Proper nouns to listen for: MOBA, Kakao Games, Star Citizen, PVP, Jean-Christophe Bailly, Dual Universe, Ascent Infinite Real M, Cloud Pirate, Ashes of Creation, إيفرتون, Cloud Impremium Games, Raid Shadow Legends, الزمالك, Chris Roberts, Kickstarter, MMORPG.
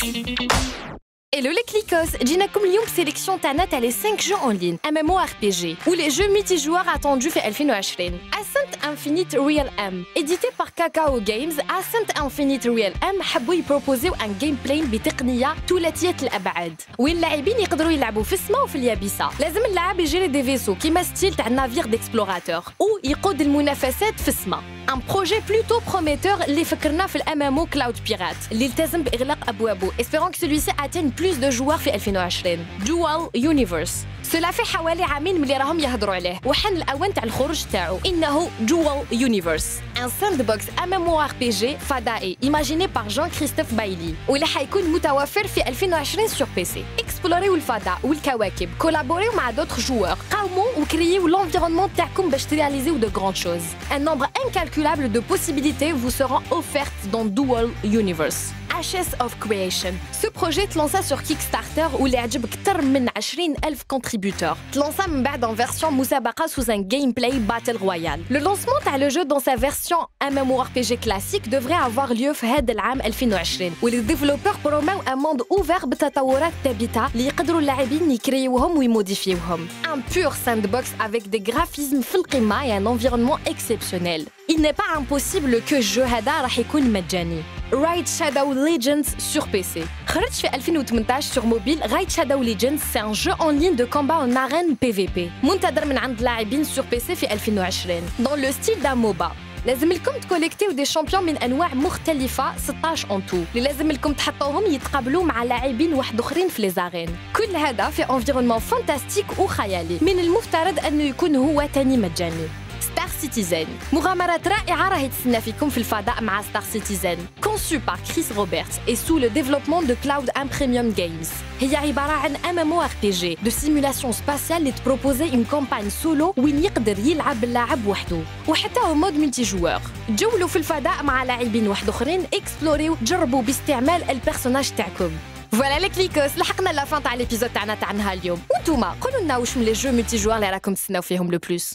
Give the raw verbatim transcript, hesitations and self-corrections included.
Hello les cliquos, Gina Kumliung sélection Tanat à les cinq jeux en ligne, MMORPG, ou les jeux multijoueurs attendus fait Elfino Ashlin. Ascent Infinite Real M, édité par Kakao Games, Ascent Infinite Real M حبوا يبروبوزيو un gameplay بتقنية ثلاثية الأبعاد، وين اللاعبين يقدروا يلعبوا في السماء وفي اليابسة، لازم اللاعب يجري دي فيسو كيما ستيل تاع نافير ديكسبلوراتور، أو يقود المنافسات في السماء. Un projet plutôt prometteur اللي فكرنا في الMMO Cloud Pirate اللي التزم بإغلاق أبوابه espérant que celui-ci atteigne plus de joueurs في ألفين وعشرين. Dual Universe. Cela fait حوالي عامين ملي راهم يهضروا عليه وحان الأوان تاع الخروج تاعو. إنه Dual Universe. Un sandbox MMORPG فضائي imaginé par Jean-Christophe Bailly واللي حيكون متوفر في ألفين وعشرين sur بي سي. اكسبلوريو الفضاء والكواكب، كولابوريو مع دوتر جوار، قاوموا وكرييو لونفيرونمون تاعكم باش ترياليزيو دو غراند شوز. Un nombre incalculable de possibilités vous seront offertes dans Dual Universe. Ashes of Creation. Ce projet te lança sur Kickstarter où les عجب كتر من عشرين ألف contributeurs. Te lança من بعد en version مسابقة sous un gameplay battle royale. Le lancement تاع le jeu dans sa version MMORPG classique devrait avoir lieu في هذا العام ألفين وعشرين. واللي développeurs promettent un monde ouvert بتطورات ثابتة اللي يقدروا اللاعبين يكريوهم ويموديفيوهم. Un pur sandbox avec des graphismes في القمة et un environnement exceptionnel. Il n'est pas impossible que jeu هذا راح يكون مجاني. Raid Shadow Legends sur P C. خرج في ألفين وثمنطاش sur mobile. Raid Shadow Legends c'est un jeu en ligne de combat en arène P V P. منتظر من عند لاعبين sur P C في ألفين وعشرين. Dans le style d'un MOBA. لازم لكم تكوليكتيو دي شامبيون من انواع مختلفه ستطاش اون تو اللي لازم لكم تحطوهم يتقابلوا مع لاعبين واحد اخرين في لي زارين. كل هذا في انفيرونمون فانتاستيك وخيالي من المفترض انه يكون هو ثاني مجاني. Star Citizen. مغامرة رائعة راهي تسنى فيكم في الفضاء مع Star Citizen. Conçu par Chris Roberts et sous le développement de Cloud Impremium Games. هي عبارة عن MMORPG de simulation spatiale اللي تبروبوزي une campagne solo وين يقدر يلعب اللاعب وحده وحتى هو مود ملتي جوار. تجولوا في الفضاء مع لاعبين واحد اخرين، اكسبلوريو جربوا باستعمال البيرسوناج تاعكم. فوالا لي كليكوس لحقنا لا فان تاع ليبيزود تاعنا تاع نهار اليوم. وانتوما قولوا لنا واش من لي جو ملتي جوار اللي راكم تسناو فيهم لو بلوس.